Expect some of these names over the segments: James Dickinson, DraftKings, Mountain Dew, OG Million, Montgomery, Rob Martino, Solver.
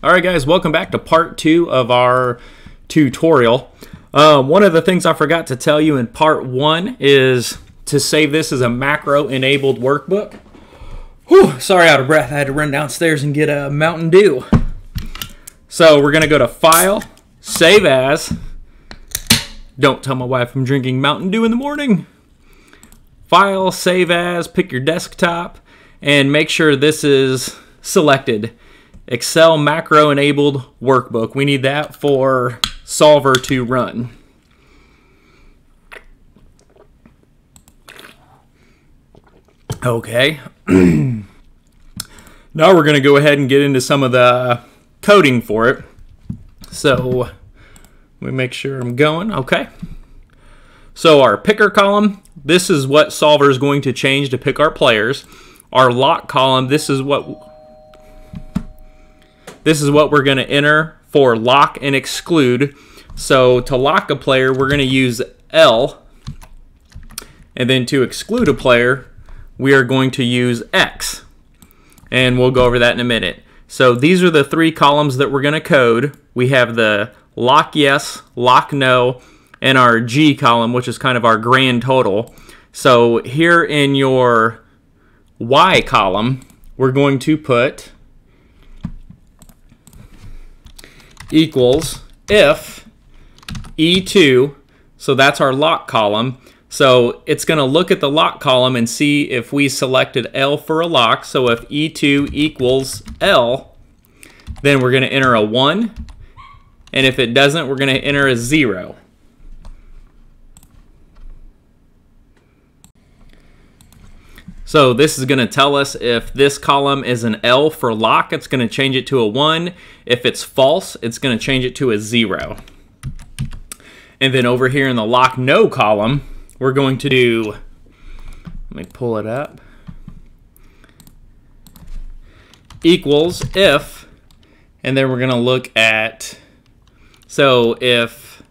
All right, guys, welcome back to part 2 of our tutorial. One of the things I forgot to tell you in part 1 is to save this as a macro-enabled workbook. Whew, sorry, out of breath. I had to run downstairs and get a Mountain Dew. So we're going to go to File, Save As. Don't tell my wife I'm drinking Mountain Dew in the morning. File, Save As, pick your desktop, and make sure this is selected. Excel macro enabled workbook. We need that for Solver to run. Okay. Now we're going to go ahead and get into some of the coding for it. So let me make sure I'm going. Okay. So our picker column, this is what Solver is going to change to pick our players. Our lock column, this is what we're going to enter for lock and exclude. So to lock a player, we're going to use L. And then to exclude a player, we are going to use X. And we'll go over that in a minute. So these are the three columns that we're going to code. We have the lock yes, lock no, and our G column, which is kind of our grand total. So here in your Y column, we're going to put equals if E2, so that's our lock column. So it's going to look at the lock column and see if we selected L for a lock. So if E2 equals L, then we're going to enter a 1. And if it doesn't, we're going to enter a 0. So this is going to tell us if this column is an L for lock, it's going to change it to a 1. If it's false, it's going to change it to a 0. And then over here in the lock no column, we're going to do, let me pull it up, equals if, and then we're going to look at, so if,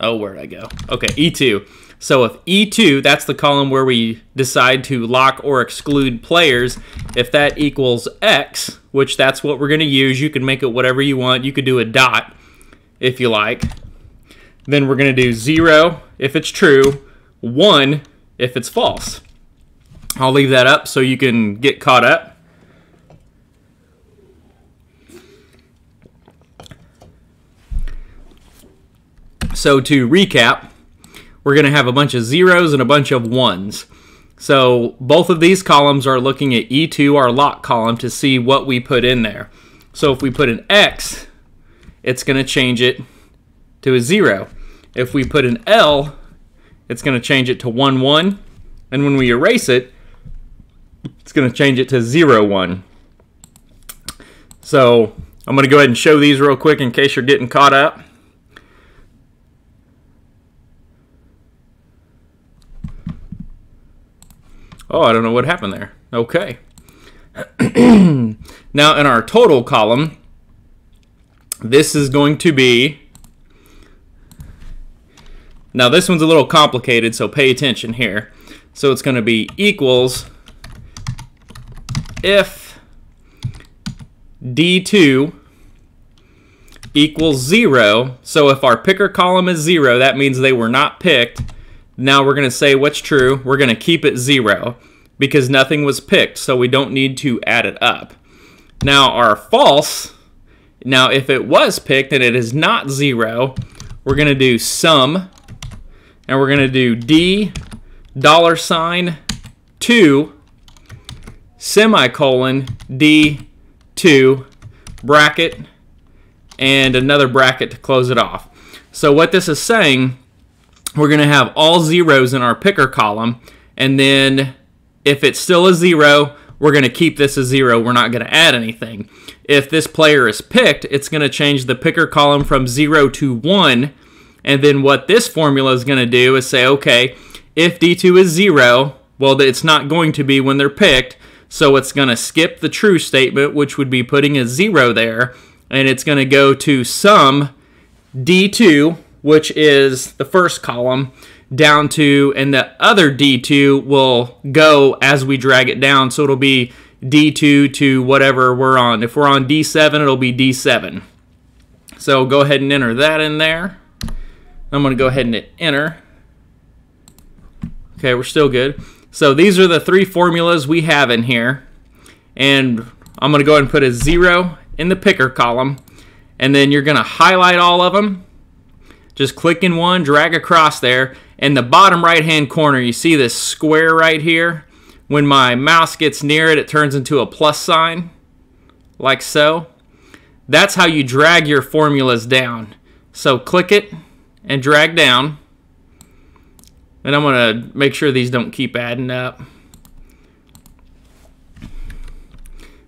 oh, where'd I go? Okay, E2. So if E2, that's the column where we decide to lock or exclude players, if that equals X, which that's what we're going to use, you can make it whatever you want. You could do a dot if you like. Then we're going to do 0 if it's true, 1 if it's false. I'll leave that up so you can get caught up. So to recap, we're going to have a bunch of zeros and a bunch of ones. So both of these columns are looking at E2, our lock column, to see what we put in there. So if we put an X, it's going to change it to a 0. If we put an L, it's going to change it to 1, 1. And when we erase it, it's going to change it to 0, 1. So I'm going to go ahead and show these real quick in case you're getting caught up. Oh, I don't know what happened there. Okay. Now in our total column, this is going to be, now this one's a little complicated, so pay attention here. So it's going to be equals if D2 equals 0. So if our picker column is 0, that means they were not picked. Now we're going to say what's true. We're going to keep it 0 because nothing was picked, so we don't need to add it up. Now our false, now if it was picked and it is not 0, we're going to do sum, and we're going to do D $2 semicolon D2 bracket and another bracket to close it off. So what this is saying, we're going to have all zeros in our picker column, and then if it's still a 0, we're going to keep this a 0. We're not going to add anything. If this player is picked, it's going to change the picker column from 0 to 1, and then what this formula is going to do is say, okay, if D2 is 0, well, it's not going to be when they're picked, so it's going to skip the true statement, which would be putting a 0 there, and it's going to go to sum D2, which is the first column, down to, and the other D2 will go as we drag it down, so it'll be D2 to whatever we're on. If we're on D7, it'll be D7. So go ahead and enter that in there. I'm going to go ahead and hit enter. Okay, we're still good. So these are the three formulas we have in here. And I'm going to go ahead and put a 0 in the picker column. And then you're going to highlight all of them. Just click in one, drag across there. In the bottom right-hand corner, you see this square right here. When my mouse gets near it, it turns into a plus sign, like so. That's how you drag your formulas down. So click it and drag down. And I'm going to make sure these don't keep adding up.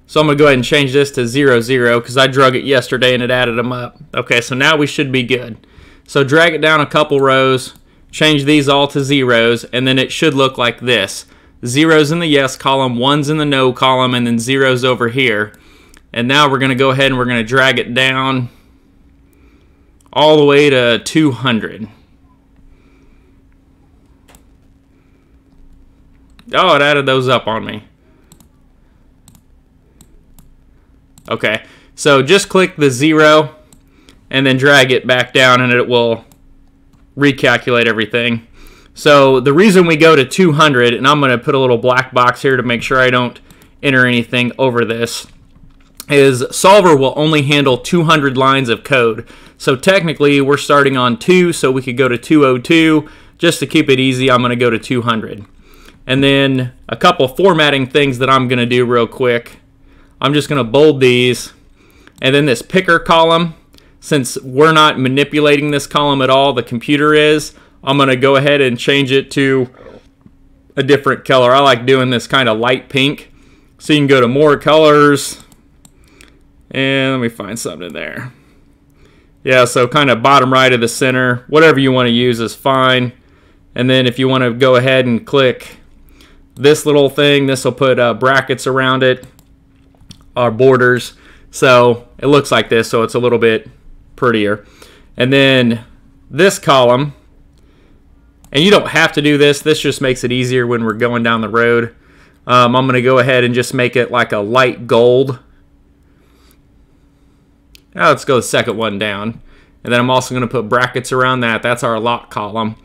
So I'm going to go ahead and change this to 0, 0 because I drug it yesterday and it added them up. Okay, so now we should be good. So drag it down a couple rows, change these all to 0s, and then it should look like this. 0s in the yes column, 1s in the no column, and then 0s over here. And now we're going to go ahead and we're going to drag it down all the way to 200. Oh, it added those up on me. Okay, so just click the 0 and then drag it back down and it will recalculate everything. So the reason we go to 200, and I'm going to put a little black box here to make sure I don't enter anything over this, is Solver will only handle 200 lines of code. So technically we're starting on 2, so we could go to 202. Just to keep it easy, I'm going to go to 200. And then a couple formatting things that I'm going to do real quick. I'm just going to bold these. And then this picker column, since we're not manipulating this column at all, the computer is, I'm going to go ahead and change it to a different color. I like doing this kind of light pink. So you can go to more colors. And let me find something there. Yeah, so kind of bottom right of the center. Whatever you want to use is fine. And then if you want to go ahead and click this little thing, this will put brackets around it, or borders. So it looks like this, so it's a little bit prettier. And then this column. And you don't have to do this. This just makes it easier when we're going down the road. I'm going to go ahead and just make it like a light gold. Now let's go the second one down. And then I'm also going to put brackets around that. That's our lot column.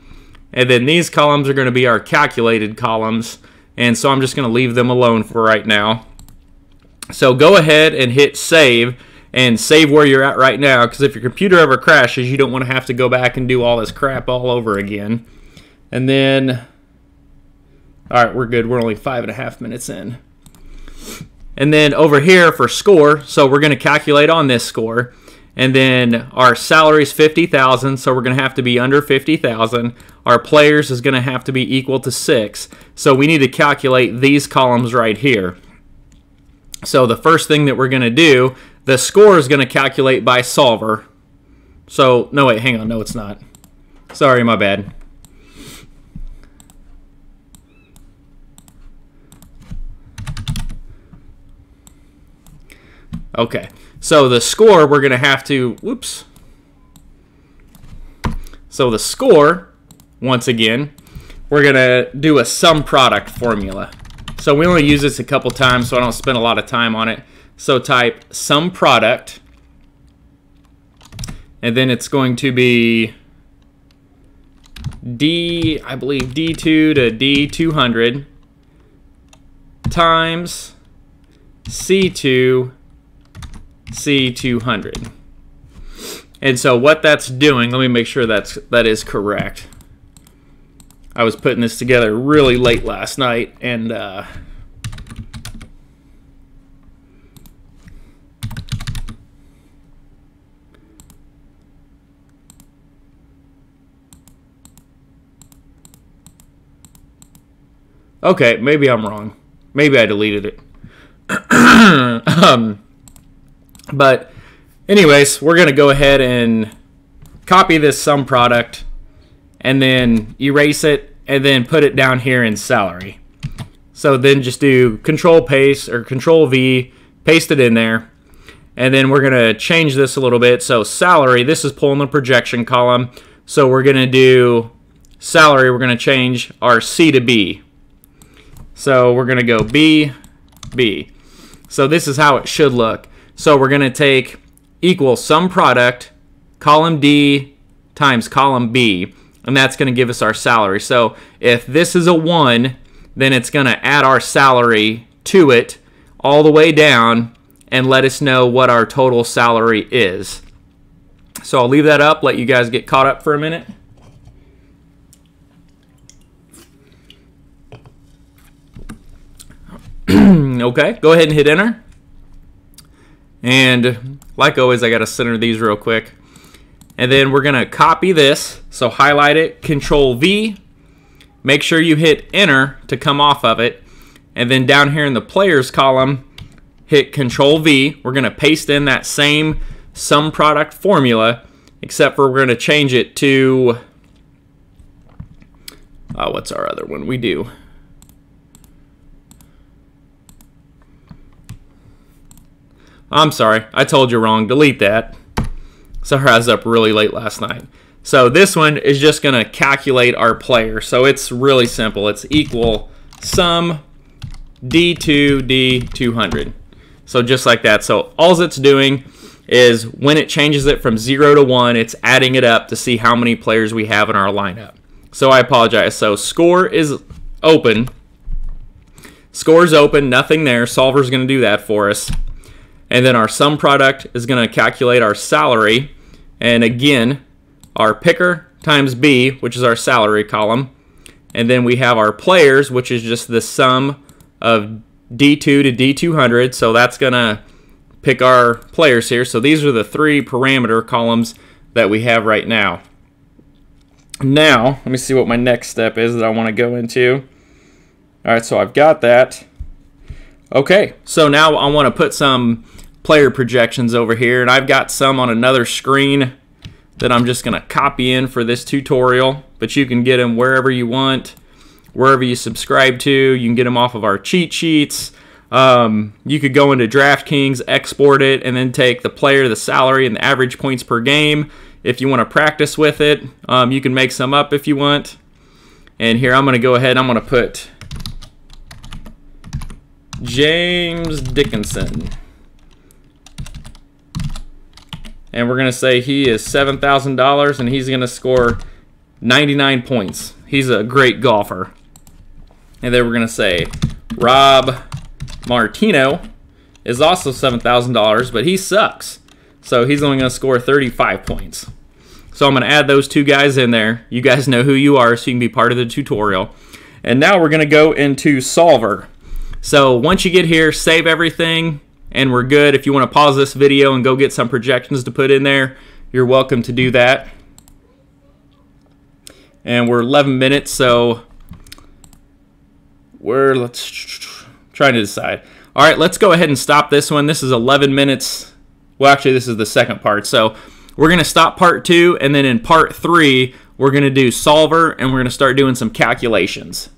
And then these columns are going to be our calculated columns. And so I'm just going to leave them alone for right now. So go ahead and hit save. And save where you're at right now. Because if your computer ever crashes, you don't want to have to go back and do all this crap all over again. And then, all right, we're good. We're only 5.5 minutes in. And then over here for score, so we're going to calculate on this score. And then our salary is 50,000, so we're going to have to be under 50,000. Our players is going to have to be equal to 6. So we need to calculate these columns right here. So the first thing that we're going to do, the score is going to calculate by Solver. So, no, wait, hang on. No, it's not. Sorry, my bad. Okay, so the score we're going to have to, whoops. So the score, once again, we're going to do a sum product formula. So we only use this a couple times, so I don't spend a lot of time on it. So type sum product, and then it's going to be D, I believe D2 to D200 times C2 C200. And so what that's doing, let me make sure that is correct. I was putting this together really late last night, and okay, maybe I'm wrong. Maybe I deleted it. But anyways, we're going to go ahead and copy this sum product and then erase it and then put it down here in salary. So then just do control paste or control V, paste it in there. And then we're going to change this a little bit. So salary, this is pulling the projection column. So we're going to do salary. We're going to change our C to B. So we're going to go B, B. So this is how it should look. So we're going to take equal sum product, column D times column B, and that's going to give us our salary. So if this is a 1, then it's going to add our salary to it all the way down and let us know what our total salary is. So I'll leave that up, let you guys get caught up for a minute. Okay, go ahead and hit enter. And like always, I got to center these real quick. And then we're going to copy this. So highlight it, Control V. Make sure you hit enter to come off of it. And then down here in the players column, hit Control V. We're going to paste in that same sum product formula, except for we're going to change it to, what's our other one we do? I'm sorry, I told you wrong. Delete that. Sorry, I was up really late last night. So this one is just going to calculate our player. So it's really simple. It's equal sum D2 D200. So just like that. So all it's doing is when it changes it from 0 to 1, it's adding it up to see how many players we have in our lineup. So I apologize. So score is open. Score's open, nothing there. Solver's going to do that for us. And then our sum product is going to calculate our salary. And again, our picker times B, which is our salary column. And then we have our players, which is just the sum of D2 to D200. So that's going to pick our players here. So these are the three parameter columns that we have right now. Now, let me see what my next step is that I want to go into. All right, so I've got that. Okay, so now I want to put some player projections over here, and I've got some on another screen that I'm just going to copy in for this tutorial, but you can get them wherever you want, wherever you subscribe to. You can get them off of our cheat sheets. You could go into DraftKings, export it, and then take the player, the salary, and the average points per game. If you want to practice with it, you can make some up if you want. And here I'm going to go ahead, I'm going to put James Dickinson. And we're going to say he is $7,000 and he's going to score 99 points. He's a great golfer. And then we're going to say Rob Martino is also $7,000, but he sucks. So he's only going to score 35 points. So I'm going to add those two guys in there. You guys know who you are, so you can be part of the tutorial. And now we're going to go into Solver. So once you get here, save everything, and we're good. If you want to pause this video and go get some projections to put in there, you're welcome to do that. And we're 11 minutes, so we're trying to decide. All right, let's go ahead and stop this one. This is 11 minutes. Well, actually, this is the second part. So we're going to stop part 2, and then in part 3, we're going to do Solver, and we're going to start doing some calculations.